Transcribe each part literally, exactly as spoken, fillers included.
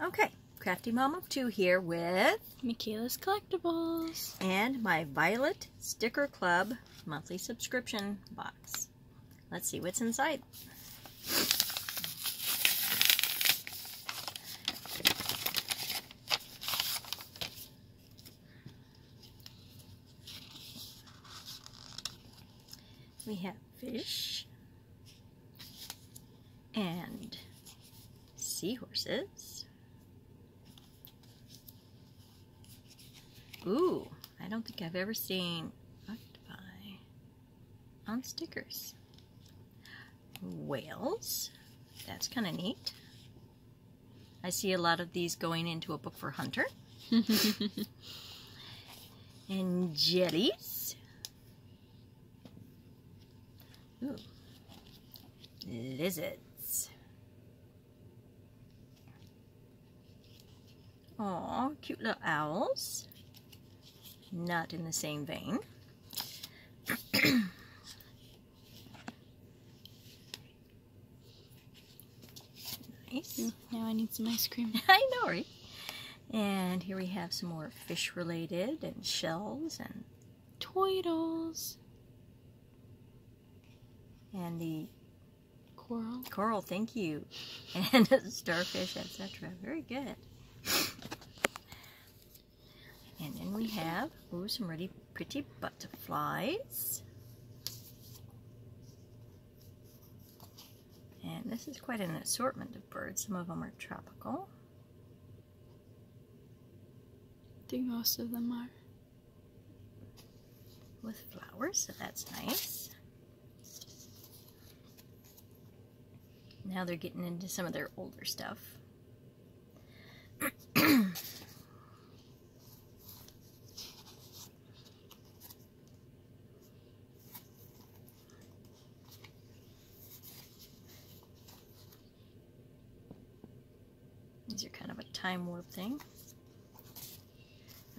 Okay, Crafty Mom of Two here with Mickayla's Collectibles and my Violette Sticker Club monthly subscription box. Let's see what's inside. We have fish and seahorses. Ooh, I don't think I've ever seen octopi on stickers. Whales, that's kind of neat. I see a lot of these going into a book for Hunter. And jellies. Ooh. Lizards. Aw, cute little owls. Not in the same vein. Nice. Ooh, now I need some ice cream. I know, right? And here we have some more fish related and shells and turtles. And the coral, coral, thank you, and starfish, et cetera. Very good. And then we have ooh, some really pretty butterflies. And this is quite an assortment of birds. Some of them are tropical. I think most of them are with flowers, so that's nice. Now they're getting into some of their older stuff. These are kind of a time warp thing.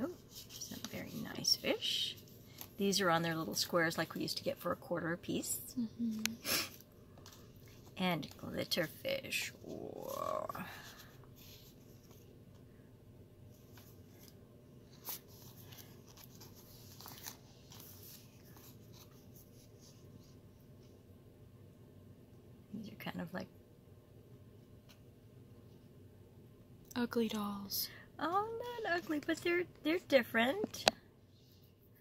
Oh, some very nice fish. These are on their little squares like we used to get for a quarter a piece. Mm-hmm. And glitter fish. Whoa. These are kind of like ugly dolls. Oh, not ugly, but they're they're different.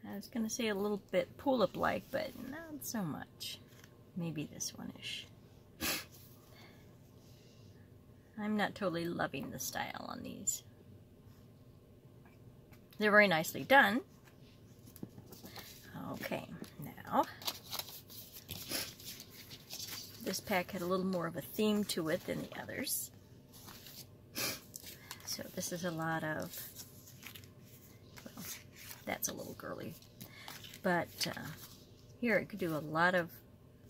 I was gonna say a little bit pull-up like, but not so much. Maybe this one-ish. I'm not totally loving the style on these. They're very nicely done. Okay, now this pack had a little more of a theme to it than the others. So this is a lot of, well, that's a little girly, but uh, here it could do a lot of.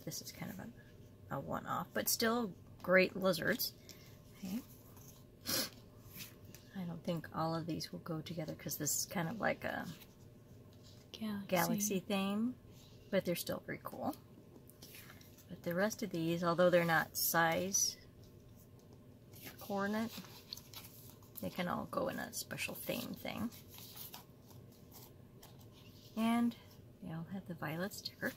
This is kind of a, a one-off, but still great lizards. Okay. I don't think all of these will go together because this is kind of like a galaxy. galaxy theme, but they're still very cool. But the rest of these, although they're not size coordinate, they can all go in a special theme thing. And they all have the Violette sticker.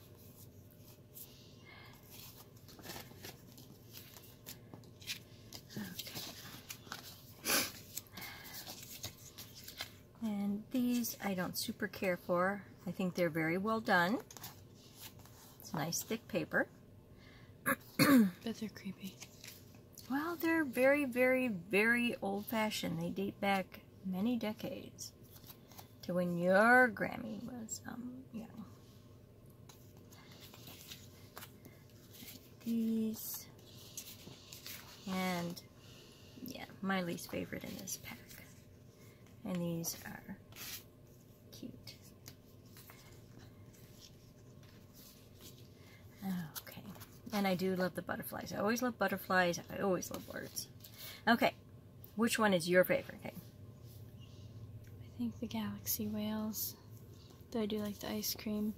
And these I don't super care for. I think they're very well done. It's nice thick paper. But they're creepy. Well, they're very, very, very old-fashioned. They date back many decades to when your Grammy was um, young. These. And, yeah, my least favorite in this pack. And these are cute. Okay. And I do love the butterflies. I always love butterflies. I always love birds. Okay. Which one is your favorite? Okay. I think the galaxy whales. Though I do like the ice cream.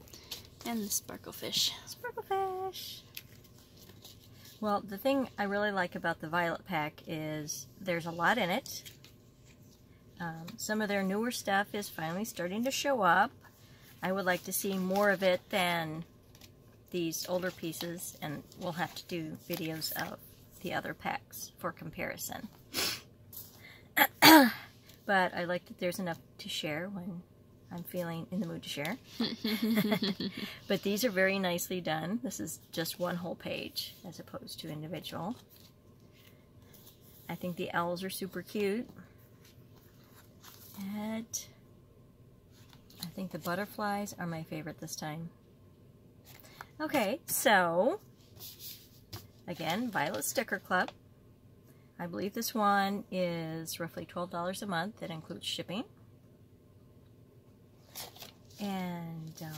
And the sparklefish. Sparklefish. Well, the thing I really like about the Violet pack is there's a lot in it. Um, some of their newer stuff is finally starting to show up. I would like to see more of it than these older pieces, and we'll have to do videos of the other packs for comparison. But I like that there's enough to share when I'm feeling in the mood to share. But these are very nicely done. This is just one whole page as opposed to individual. I think the owls are super cute. And I think the butterflies are my favorite this time. Okay, so again, Violet Sticker Club. I believe this one is roughly twelve dollars a month. That includes shipping. And um,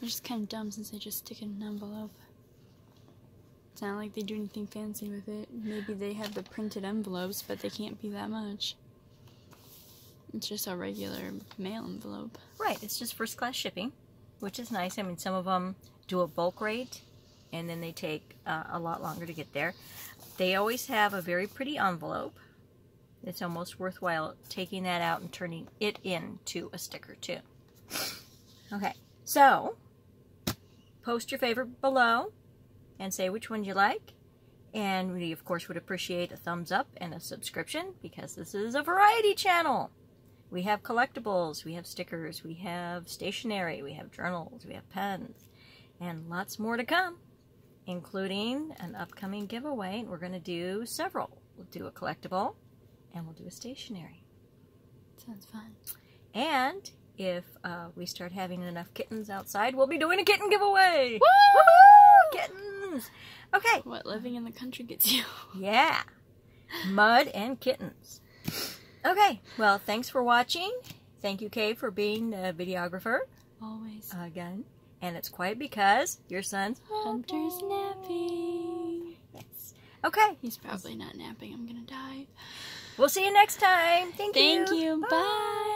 they're just kind of dumb since they just stick it in an envelope. It's not like they do anything fancy with it. Maybe they have the printed envelopes, but they can't be that much. It's just a regular mail envelope. Right, it's just first class shipping, which is nice. I mean, some of them do a bulk rate, and then they take uh, a lot longer to get there. They always have a very pretty envelope. It's almost worthwhile taking that out and turning it into a sticker too. Okay, so post your favorite below and say which one you like. And we, of course, would appreciate a thumbs up and a subscription, because this is a variety channel. We have collectibles, we have stickers, we have stationery, we have journals, we have pens, and lots more to come, including an upcoming giveaway. And we're going to do several. We'll do a collectible, and we'll do a stationery. Sounds fun. And if uh, we start having enough kittens outside, we'll be doing a kitten giveaway. Woo! Woohoo! Kittens! Okay. What living in the country gets you. Yeah. Mud and kittens. Okay, well, thanks for watching. Thank you, Kay, for being the videographer. Always. Again. And it's quiet because your son's Hunter's napping. Yes. Okay. He's probably not napping. I'm going to die. We'll see you next time. Thank you. Thank you. Bye. Bye.